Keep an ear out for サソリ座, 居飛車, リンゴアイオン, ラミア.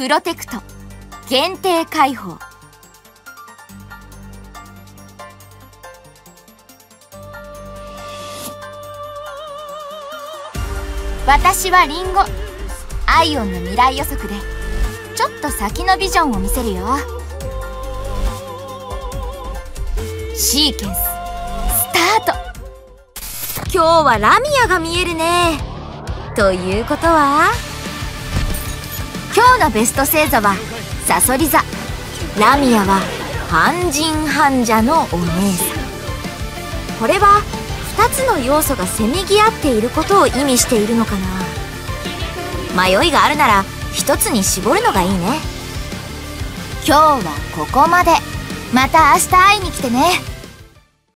プロテクト限定開放。私はリンゴアイオンの未来予測でちょっと先のビジョンを見せるよ。シーケンススタート。今日はラミアが見えるね。ということは今日のベスト星座はサソリ座、ラミアは半人半蛇のお姉さん。これは2つの要素がせめぎ合っていることを意味しているのかな。迷いがあるなら1つに絞るのがいいね。今日はここまで。また明日会いに来てね。